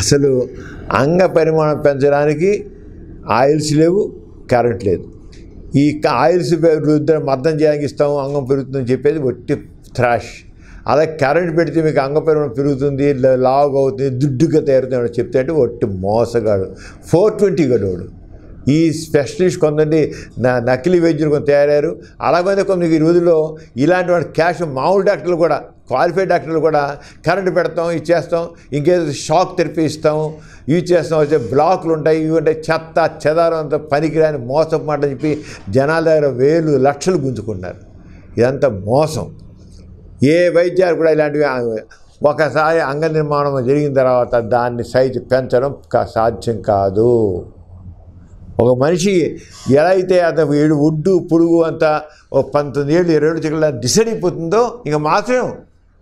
అసలు అంగ పరిమాణం పెంచడానికి ఆయిల్స్ లేవు, కరెంట్ లేదు. ఈ ఆయిల్స్ రుద్ర మద్దం చేయడానికి ఇస్తాము అంగం పెరుగుతుందని చెప్పేది ఒట్టి థ్రాష్. అలా కరెంట్ పెడితే మీకు అంగ పరిమాణం పెరుగుతుంది, లావు అవుతుంది, దుడ్డుగా తయారుతుంది చెప్తే అంటే ఒట్టి మోసగాడు, 420 గడోడు. ఈ స్పెషలిస్ట్ కొంతమంది నకిలీ వైద్యులు కొంత తయారయ్యారు. అలాగే కొంత ఈ రోజుల్లో ఇలాంటి వాడు క్యాష్ మామూలు డాక్టర్లు కూడా, క్వాలిఫైడ్ డాక్టర్లు కూడా కరెంటు పెడతాం, ఇది చేస్తాం, ఇంకేదో షాక్ థెరపీ ఇస్తాం, ఇవి చేస్తాం, వచ్చే బ్లాక్లు ఉంటాయి, ఇవి ఉంటాయి, చెత్త చెదారం అంత పనికిరాని మోసపు మాట చెప్పి జనాల దగ్గర వేలు లక్షలు గుంజుకుంటున్నారు. ఇదంతా మోసం. ఏ వైద్యాలు కూడా ఇలాంటివి ఒకసారి అంగ నిర్మాణం జరిగిన తర్వాత దాన్ని సైజు పెంచడం సాధ్యం కాదు. ఒక మనిషి ఎలా అయితే అతను ఏడు ఒడ్డు పొడుగు అంతా 19 ఏళ్ళు 20 ఏళ్ళు చిన్న డిసైడ్ అయిపోతుందో ఇంకా మాత్రం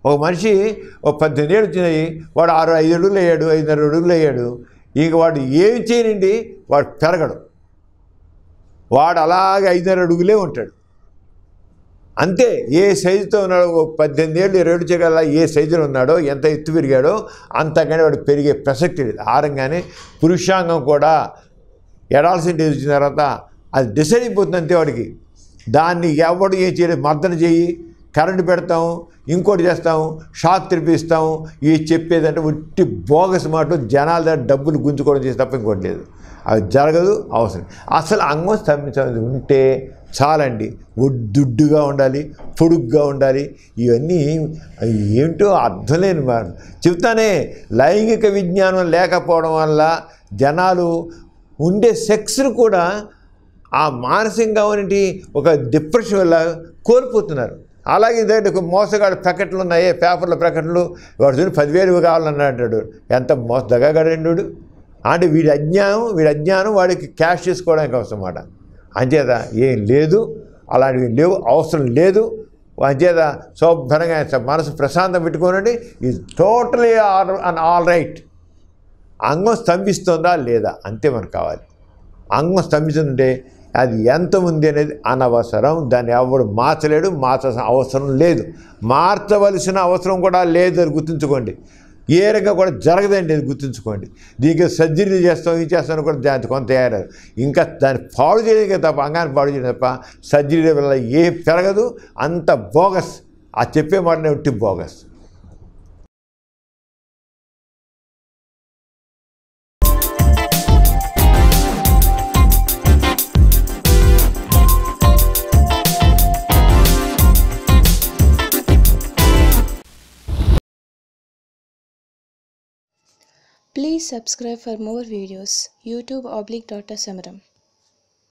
ఒక మనిషి 18 ఏళ్ళు వచ్చినాయి వాడు 5 అడుగులు అయ్యాడు, 5.5 అడుగులు అయ్యాడు, ఇక వాడు ఏమి చేయనండి, వాడు పెరగడు, వాడు అలాగే 5.5 అడుగులే ఉంటాడు అంతే. ఏ సైజుతో ఉన్నాడో 18 ఏళ్ళు 20 ఏళ్ళు చేయగల ఏ సైజులో ఉన్నాడో, ఎంత ఎత్తు పెరిగాడో అంతకంటే వాడు పెరిగే ప్రసక్తి లేదు. ఆరంగానే పురుషాంగం కూడా ఎడాల్సిన ఏజ్ వచ్చిన తర్వాత అది డిసైడ్ అయిపోతుంది అంతే. వాడికి దాన్ని ఎవడు ఏం చేయలేదు, మద్దతు చేయి, కరెంటు పెడతాము, ఇంకోటి చేస్తాము, షాక్ తెరిపిస్తాము, ఇవి చెప్పేదంటే ఒట్టి బోగస్ మాటలు, జనాల దగ్గర డబ్బులు గుంజుకోవడం చేసి తప్ప ఇంకోటి లేదు. అవి జరగదు. అవసరం అసలు అంగం స్తంభించాలి ఉంటే చాలండి. దుడ్డుగా ఉండాలి, పొడుగ్గా ఉండాలి, ఇవన్నీ ఏంటో అర్థం లేని మాట చెప్తానే. లైంగిక విజ్ఞానం లేకపోవడం వల్ల జనాలు ఉండే సెక్స్ను కూడా ఆ మానసికంగా ఉన్నటి ఒక డిప్రెషన్ వల్ల కోల్పోతున్నారు. అలాగే దగ్గర ఒక మోసగాడు ప్యాకెట్లు ఉన్నాయి, పేపర్ల ప్యాకెట్లు, వాడు చూడు 10,000 కావాలని అంటాడు, ఎంత మోసగాడండు అంటే. వీడి అజ్ఞానం వాడికి క్యాష్ చేసుకోవడానికి అవసరం అన్నమాట. అంచేత ఏం లేదు, అలాంటివి లేవు, అవసరం లేదు. అంచేత శుభ్రంగా మనసు ప్రశాంతం పెట్టుకోనండి. Is totally all right. అంగం స్తంభిస్తుందా లేదా అంతే మనకు కావాలి. అంగం స్తంభిస్తుంటే అది ఎంత ఉంది అనేది అనవసరం. దాన్ని ఎవడు మార్చలేడు, మార్చాల్సిన అవసరం లేదు, మార్చవలసిన అవసరం కూడా లేదు. అది గుర్తుంచుకోండి. ఏ రకంగా కూడా జరగదండి, అది గుర్తుంచుకోండి. దీనికి సర్జరీలు చేస్తాం, ఇది చేస్తాం కూడా దానికి కొంత తయారదు. ఇంకా దాన్ని పాడు చేయడం తప్ప, అంగాన్ని పాడు చేయడం తప్ప సర్జరీల వల్ల ఏ పెరగదు. అంత బోగస్, ఆ చెప్పే మాటనే ఉంటే bogus. Please subscribe for more videos. YouTube / Dr. Samaram.